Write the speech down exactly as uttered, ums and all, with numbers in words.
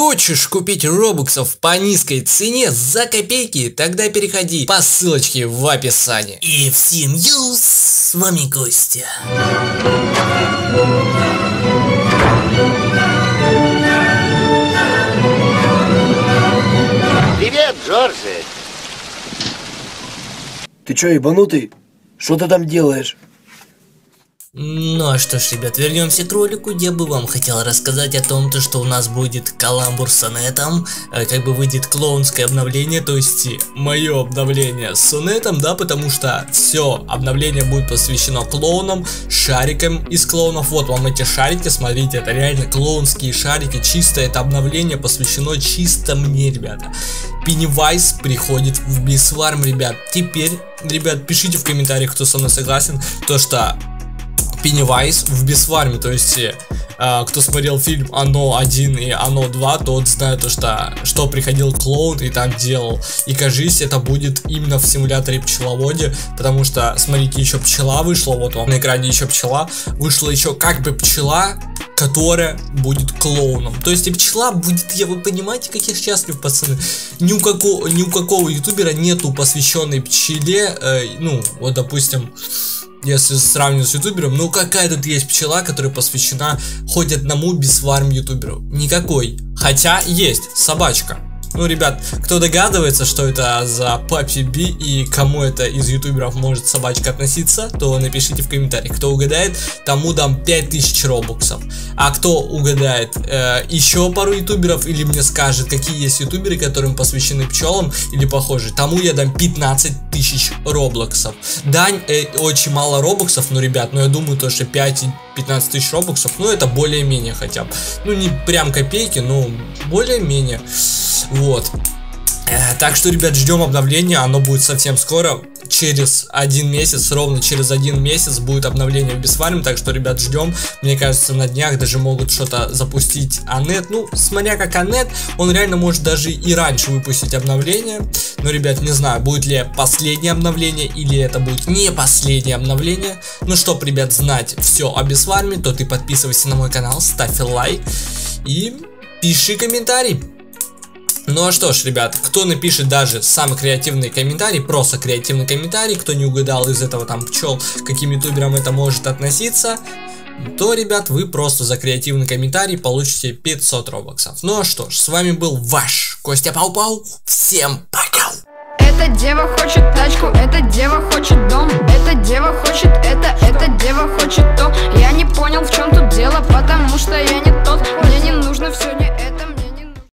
Хочешь купить робоксов по низкой цене за копейки? Тогда переходи по ссылочке в описании. И всем юз, с вами Костя. Привет, Джорджи. Ты чё, ебанутый? Что ты там делаешь? Ну а что ж, ребят, вернемся к ролику, где бы вам хотел рассказать о том, то, что у нас будет каламбур с сонетом, как бы выйдет клоунское обновление, то есть мое обновление с сонетом, да, потому что все обновление будет посвящено клоунам, шарикам из клоунов. Вот вам эти шарики, смотрите, это реально клоунские шарики, чисто это обновление посвящено чисто мне, ребята. Пеннивайз приходит в Bee Swarm, ребят. Теперь, ребят, пишите в комментариях, кто со мной согласен, то что Пеннивайз в Bee Swarm, то есть э, кто смотрел фильм Оно один и Оно два, тот знает, то, что, что приходил клоун и там делал. И кажись, это будет именно в симуляторе пчеловоде, потому что, смотрите, еще пчела вышла, вот вам на экране еще пчела, вышла еще как бы пчела, которая будет клоуном. То есть и пчела будет, я, вы понимаете, как я счастлив, пацаны. Ни у какого, ни у какого ютубера нету посвященной пчеле, э, ну, вот допустим... Если сравнивать с ютубером, ну какая тут есть пчела, которая посвящена хоть одному Bee Swarm ютуберу? Никакой. Хотя есть собачка. Ну, ребят, кто догадывается, что это за Папи Би и кому это из ютуберов может собачка относиться, то напишите в комментариях. Кто угадает, тому дам пять тысяч робоксов. А кто угадает э, еще пару ютуберов или мне скажет, какие есть ютуберы, которым посвящены пчелам или похожие, тому я дам пятнадцать тысяч роблоксов. Дань, э, очень мало робоксов, но, ребят, ну я думаю, то, что пять-пятнадцать тысяч робоксов, ну это более-менее хотя бы. Ну не прям копейки, но более-менее. Вот. Так что, ребят, ждем обновления, оно будет совсем скоро. Через один месяц, ровно через один месяц будет обновление в Bee Swarm, так что, ребят, ждем. Мне кажется, на днях даже могут что-то запустить Анет. Ну, смотря как Анет, он реально может даже и раньше выпустить обновление. Но, ребят, не знаю, будет ли последнее обновление или это будет не последнее обновление. Ну, чтоб, ребят, знать все о Bee Swarm, то ты подписывайся на мой канал, ставь лайк и пиши комментарий. Ну а что ж, ребят, кто напишет даже самый креативный комментарий, просто креативный комментарий, кто не угадал из этого там пчел, к каким ютуберам это может относиться, то, ребят, вы просто за креативный комментарий получите пятьсот робоксов. Ну а что ж, с вами был ваш Костя Паупау, всем пока! Эта дева хочет тачку, эта дева хочет дом, эта дева хочет это, эта дева хочет то. Я не понял, в чем тут дело, потому что я не тот, мне не нужно все не это.